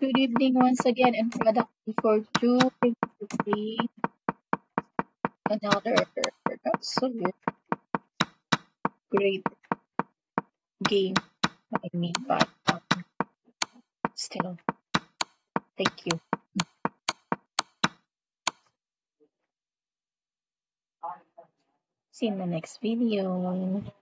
Good evening once again, and productive for doing another not so great game. I mean, but still, thank you. See you in the next video.